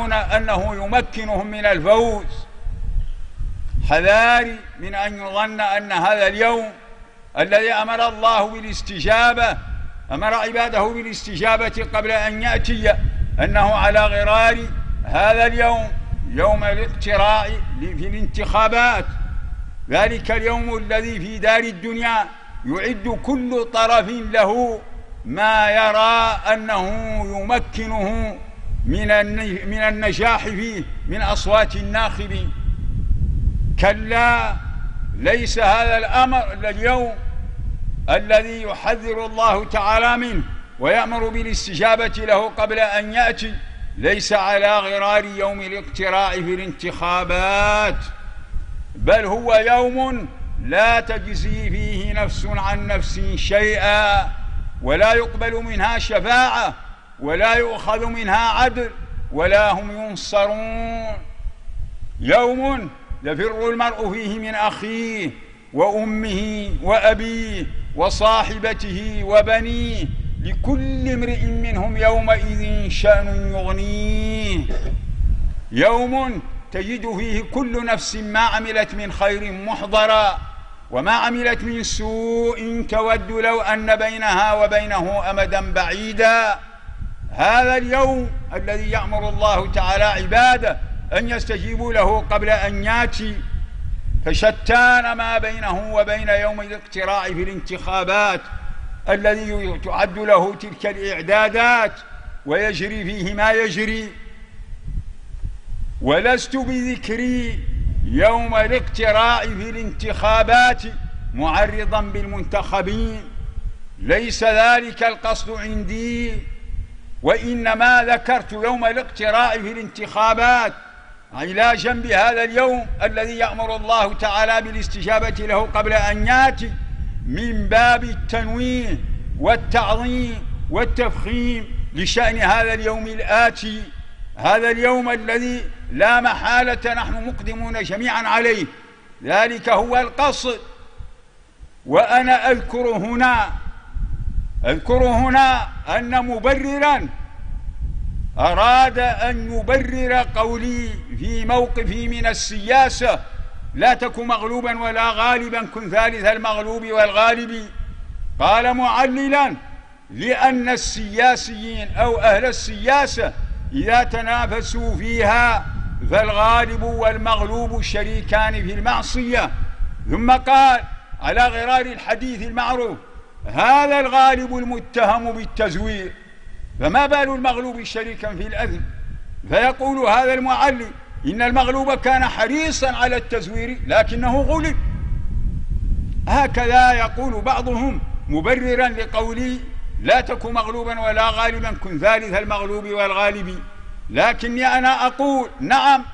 يرون أنه يمكنهم من الفوز. حذاري من أن يظن أن هذا اليوم الذي أمر الله بالاستجابة، أمر عباده بالاستجابة قبل أن يأتي، أنه على غرار هذا اليوم، يوم الاقتراع في الانتخابات، ذلك اليوم الذي في دار الدنيا يعد كل طرف له ما يرى أنه يمكنه من النجاح فيه من أصوات الناخبين. كلا، ليس هذا الأمر اليوم الذي يحذر الله تعالى منه ويأمر بالاستجابة له قبل أن يأتي، ليس على غرار يوم الاقتراع في الانتخابات، بل هو يوم لا تجزي فيه نفس عن نفس شيئا، ولا يقبل منها شفاعة، ولا يؤخذ منها عدل، ولا هم ينصرون. يوم يفر المرء فيه من أخيه وأمه وأبيه وصاحبته وبنيه، لكل امرئ منهم يومئذ شأن يغنيه. يوم تجد فيه كل نفس ما عملت من خير محضرا، وما عملت من سوء تود لو أن بينها وبينه أمدا بعيدا. هذا اليوم الذي يأمر الله تعالى عباده أن يستجيبوا له قبل أن يأتي، فشتان ما بينه وبين يوم الاقتراع في الانتخابات الذي تعد له تلك الإعدادات ويجري فيه ما يجري. ولست بذكري يوم الاقتراع في الانتخابات معرضا بالمنتخبين، ليس ذلك القصد عندي، وإنما ذكرت يوم الاقتراع في الانتخابات على جنب هذا اليوم الذي يأمر الله تعالى بالاستجابة له قبل أن يأتي، من باب التنويه والتعظيم والتفخيم لشأن هذا اليوم الآتي، هذا اليوم الذي لا محالة نحن مقدمون جميعا عليه، ذلك هو القصد. وأنا أذكر هنا أن مبررا أراد أن يبرر قولي في موقفي من السياسة: لا تكن مغلوبا ولا غالبا، كن ثالث المغلوب والغالب. قال معللا: لأن السياسيين أو أهل السياسة إذا تنافسوا فيها فالغالب والمغلوب شريكان في المعصية. ثم قال على غرار الحديث المعروف: هذا الغالب المتهم بالتزوير، فما بال المغلوب شريكا في الأثم؟ فيقول هذا المعلم: إن المغلوب كان حريصا على التزوير لكنه غلب. هكذا يقول بعضهم مبررا لقولي: لا تكن مغلوبا ولا غالبا، كن ثالث المغلوب والغالب. لكني أنا أقول: نعم،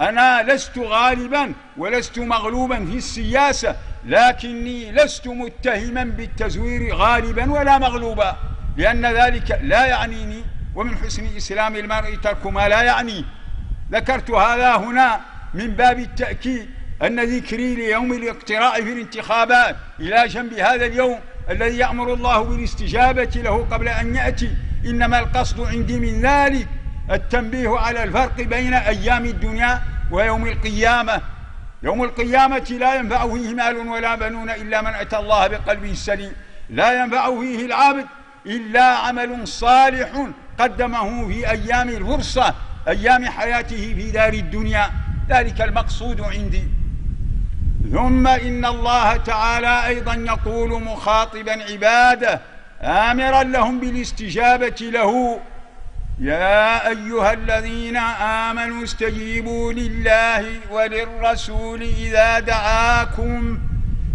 أنا لست غالبا ولست مغلوبا في السياسة، لكني لست متهما بالتزوير غالبا ولا مغلوبا، لأن ذلك لا يعنيني، ومن حسن إسلام المرء ترك ما لا يعنيه. ذكرت هذا هنا من باب التأكيد أن ذكري ليوم الاقتراع في الانتخابات إلى جنب هذا اليوم الذي يأمر الله بالاستجابة له قبل أن يأتي، إنما القصد عندي من ذلك التنبيه على الفرق بين أيام الدنيا ويوم القيامة. يوم القيامة لا ينفع فيه مال ولا بنون إلا من أتى الله بقلبه سليم، لا ينفع فيه العبد إلا عمل صالح قدمه في أيام الفرصة، أيام حياته في دار الدنيا، ذلك المقصود عندي. ثم إن الله تعالى أيضا يقول مخاطبا عباده، آمرا لهم بالاستجابة له: يا أيها الذين آمنوا استجيبوا لله وللرسول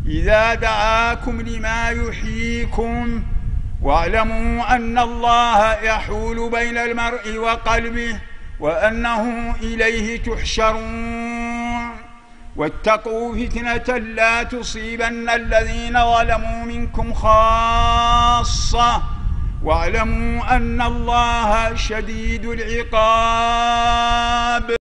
إذا دعاكم لما يحييكم، واعلموا أن الله يحول بين المرء وقلبه وأنه إليه تحشرون، واتقوا فتنة لا تصيبن الذين ظلموا منكم خاصة، واعلموا أن الله شديد العقاب.